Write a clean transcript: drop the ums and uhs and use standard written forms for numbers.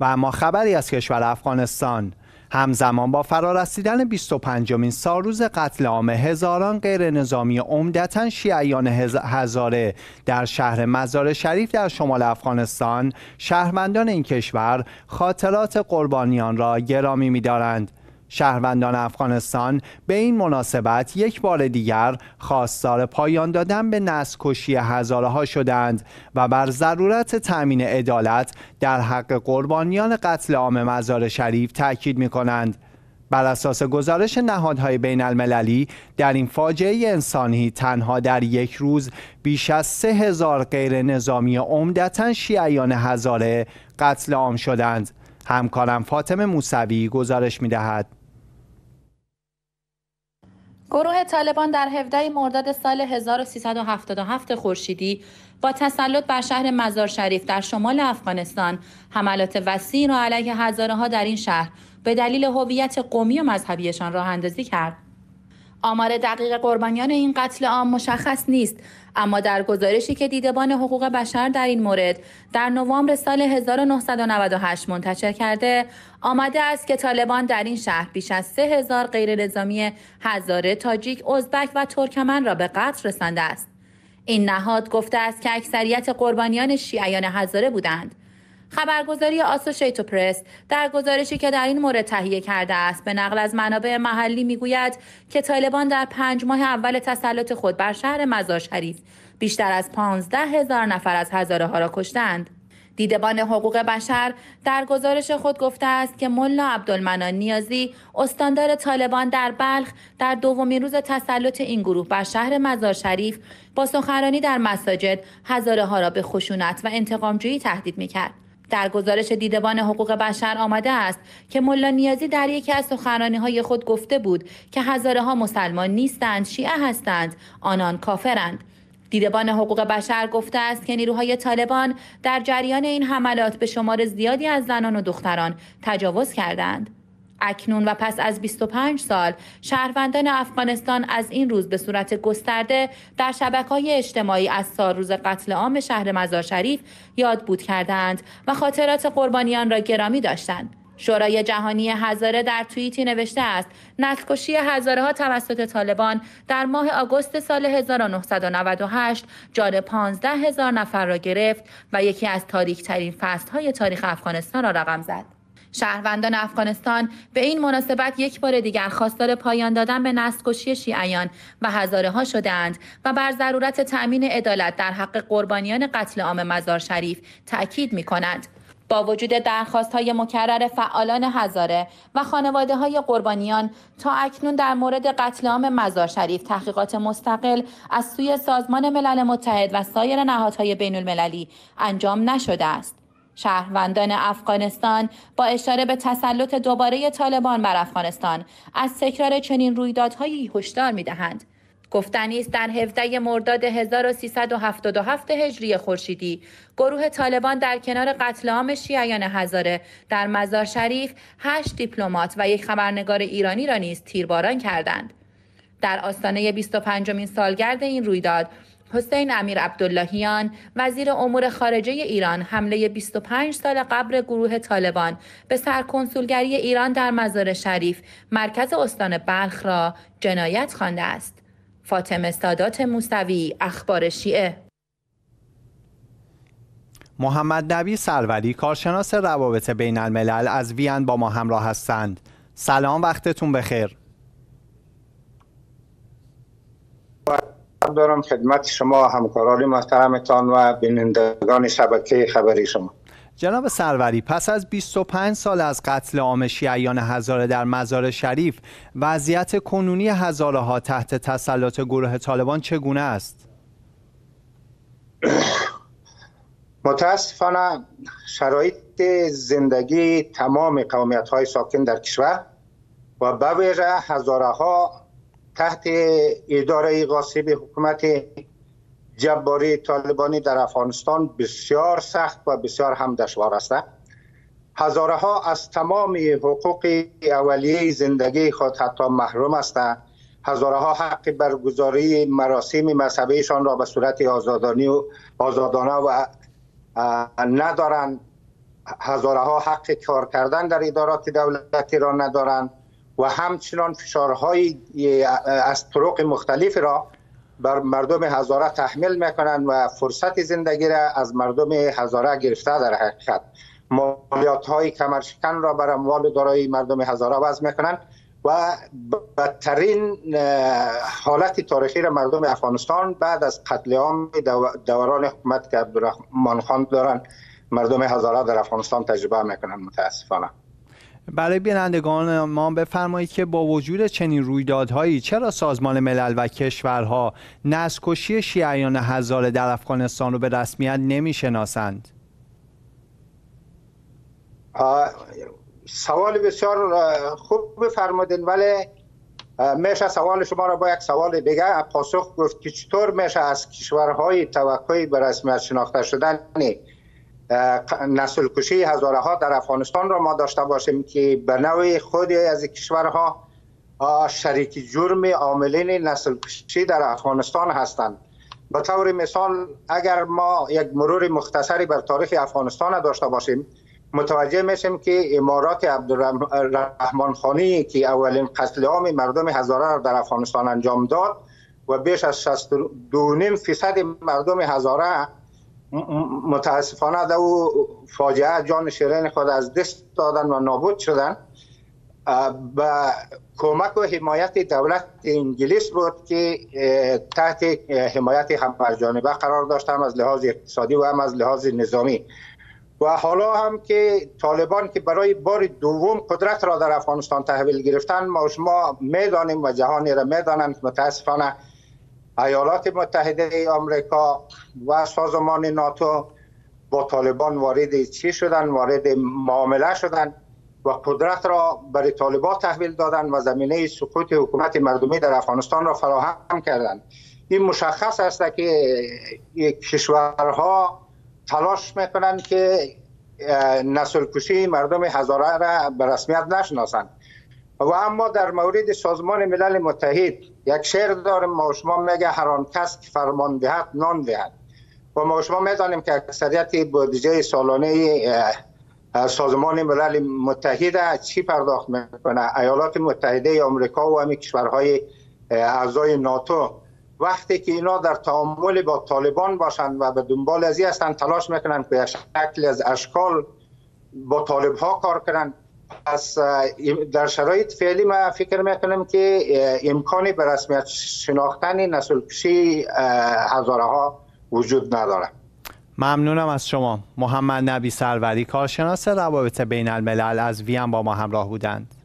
و اما خبری از کشور افغانستان. همزمان با فرارسیدن 25مین سالروز قتل عام هزاران غیر نظامی عمدتاً شیعیان هزاره در شهر مزارشریف در شمال افغانستان، شهروندان این کشور خاطرات قربانیان را گرامی می‌دارند. شهروندان افغانستان به این مناسبت یک بار دیگر خواستار پایان دادن به نسل‌کشی هزاره ها شدند و بر ضرورت تأمین عدالت در حق قربانیان قتل عام مزارشریف تاکید می کنند. بر اساس گزارش نهادهای بین المللی، در این فاجعه انسانی تنها در یک روز بیش از 3000 غیر نظامی عمدتاً شیعیان هزاره قتل عام شدند. همکارم فاطمه موسوی گزارش می دهد. گروه طالبان در 17 مرداد سال 1377 خورشیدی با تسلط بر شهر مزارشریف در شمال افغانستان حملات وسیع را علیه هزاره ها در این شهر به دلیل هویت قومی و مذهبیشان راه اندازی کرد. آمار دقیق قربانیان این قتل عام مشخص نیست، اما در گزارشی که دیدبان حقوق بشر در این مورد در نوامبر سال 1998 منتشر کرده، آمده است که طالبان در این شهر بیش از 3000 غیر نظامی هزاره، تاجیک، ازبک و ترکمن را به قتل رسانده است. این نهاد گفته است که اکثریت قربانیان شیعیان هزاره بودند. خبرگزاری آسوشتیدپرس در گزارشی که در این مورد تهیه کرده است به نقل از منابع محلی میگوید که طالبان در 5 ماه اول تسلط خود بر شهر مزارشریف بیشتر از 15000 نفر از هزاره ها را کشتند. دیدبان حقوق بشر در گزارش خود گفته است که ملا عبدالمنان نیازی، استاندار طالبان در بلخ، در دومین روز تسلط این گروه بر شهر مزارشریف با سخنرانی در مساجد هزاره ها را به خشونت و انتقامجویی تهدید میکرد. در گزارش دیدبان حقوق بشر آمده است که ملا نیازی در یکی از سخنرانی‌های خود گفته بود که هزاره ها مسلمان نیستند، شیعه هستند، آنان کافرند. دیدبان حقوق بشر گفته است که نیروهای طالبان در جریان این حملات به شمار زیادی از زنان و دختران تجاوز کردند. اکنون و پس از 25 سال شهروندان افغانستان از این روز به صورت گسترده در شبکه‌های اجتماعی از سالروز قتل عام شهر مزارشریف یادبود کردند و خاطرات قربانیان را گرامی داشتند. شورای جهانی هزاره در توییتی نوشته است نسل‌کشی هزاره ها توسط طالبان در ماه آگوست سال 1998 جان 15000 نفر را گرفت و یکی از تاریک‌ترین فصل‌های تاریخ افغانستان را رقم زد. شهروندان افغانستان به این مناسبت یک بار دیگر خواستار پایان دادن به نسل‌کشی شیعیان و هزاره ها شدند و بر ضرورت تأمین عدالت در حق قربانیان قتل عام مزارشریف تأکید می کنند. با وجود درخواست های مکرر فعالان هزاره و خانواده های قربانیان، تا اکنون در مورد قتل عام مزارشریف تحقیقات مستقل از سوی سازمان ملل متحد و سایر نهادهای بین المللی انجام نشده است. شهروندان افغانستان با اشاره به تسلط دوباره طالبان بر افغانستان از تکرار چنین رویدادهایی هشدار می‌دهند. گفتنی است در 17 مرداد 1377 هجری خورشیدی گروه طالبان در کنار قتل عام شیعیان هزاره در مزارشریف 8 دیپلمات و یک خبرنگار ایرانی را نیز تیرباران کردند. در آستانه 25مین سالگرد این رویداد، حسین امیر عبداللهیان، وزیر امور خارجه ایران، حمله 25 سال قبل گروه طالبان به سرکنسولگری ایران در مزارشریف، مرکز استان بلخ، را جنایت خوانده است. فاطمه سادات موسوی، اخبار شیعه. محمد نبی سروری، کارشناس روابط بین الملل، از وین با ما همراه هستند. سلام، وقتتون بخیر. دارم خدمت شما، همکاران محترمتان و بینندگان شبکه خبری شما. جناب سروری، پس از 25 سال از قتل عام شیعیان هزاره در مزارشریف، وضعیت کنونی هزاره ها تحت تسلط گروه طالبان چگونه است؟ متاسفانه شرایط زندگی تمام قومیت های ساکن در کشور و به ویژه هزاره ها تحت اداره غاصب حکومت جباری طالبانی در افغانستان بسیار سخت و بسیار هم دشوار است. هزاره ها از تمام حقوق اولیه زندگی خود حتی محروم هستند. هزاره ها حق برگزاری مراسم مذهبیشان را به صورت آزادانه و ندارند. هزاره ها حق کار کردن در ادارات دولتی را ندارند و همچنان فشارهای از طرق مختلف را بر مردم هزاره تحمیل میکنند و فرصت زندگی را از مردم هزاره گرفته. در حقیقت مالیات های کمرشکن را بر اموال دارایی مردم هزاره وضع میکنند و بدترین حالت تاریخی را مردم افغانستان بعد از قتل عام دوران حکومت که عبدالرحمن خان دارند مردم هزاره در افغانستان تجربه میکنند متاسفانه. برای بینندگان ما بفرمایید که با وجود چنین رویدادهایی چرا سازمان ملل و کشورها نسل‌کشی شیعیان هزاره در افغانستان رو به رسمیت نمیشناسند؟ سوال بسیار خوب بفرمودین، ولی میشه سوال شما را با یک سوال دیگه پاسخ گفت که چطور میشه از کشورهای توقعی به رسمیت شناخته شدن نسل کشی هزاره ها در افغانستان را ما داشته باشیم که به نوع خود از کشورها شریک جرم عاملین نسل کشی در افغانستان هستند. به طور مثال اگر ما یک مرور مختصری بر تاریخ افغانستان داشته باشیم متوجه میشیم که امارات عبدالرحمن خانی که اولین قتل عام مردم هزاره را در افغانستان انجام داد و بیش از 62.5% مردم هزاره متاسفانه در او فاجعه جان شیرین خود از دست دادن و نابود شدن، با کمک و حمایت دولت انگلیس بود که تحت حمایت هم‌جانبه قرار داشت، هم از لحاظ اقتصادی و هم از لحاظ نظامی. و حالا هم که طالبان که برای بار دوم قدرت را در افغانستان تحویل گرفتن، ما شما میدانیم و جهانی را میدانند متاسفانه ایالات متحده آمریکا و سازمان ناتو با طالبان وارد چی شدن، وارد معامله شدن و قدرت را برای طالبان تحویل دادن و زمینه سقوط حکومت مردمی در افغانستان را فراهم کردند. این مشخص است که کشورها تلاش میکنند که نسل کشی مردم هزاره را به رسمیت نشناسند. و اما در مورد سازمان ملل متحد یک شعر داریم، ما شما میگه هر آن کس که فرمان دهد نان دهد، و ما شما میدانیم که اکثریت بودجه سالانه سازمان ملل متحد چی پرداخت میکنه؟ ایالات متحده آمریکا و همین کشورهای اعضای ناتو. وقتی که اینا در تعامل با طالبان باشند و به دنبال ازی هستند تلاش میکنند که شکل از اشکال با طالب ها کار کنند. پس در شرایط فعلی ما فکر میکنم که امکانی به رسمیت شناختن نسل کشی هزاره ها وجود نداره. ممنونم از شما. محمد نبی سروری کارشناس روابط بین الملل از وین با ما همراه بودند.